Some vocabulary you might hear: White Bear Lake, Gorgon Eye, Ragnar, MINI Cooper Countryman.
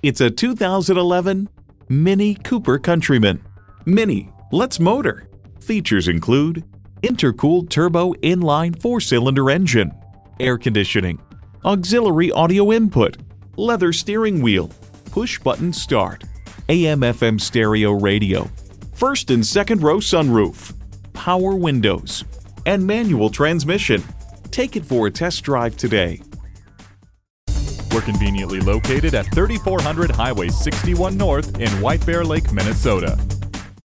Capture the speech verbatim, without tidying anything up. It's a two thousand eleven MINI Cooper Countryman. MINI, let's motor. Features include intercooled turbo inline four-cylinder engine, air conditioning, auxiliary audio input, leather steering wheel, push-button start, A M F M stereo radio, first and second row sunroof, power windows, and manual transmission. Take it for a test drive today. We're conveniently located at thirty-four hundred Highway sixty-one North in White Bear Lake, Minnesota.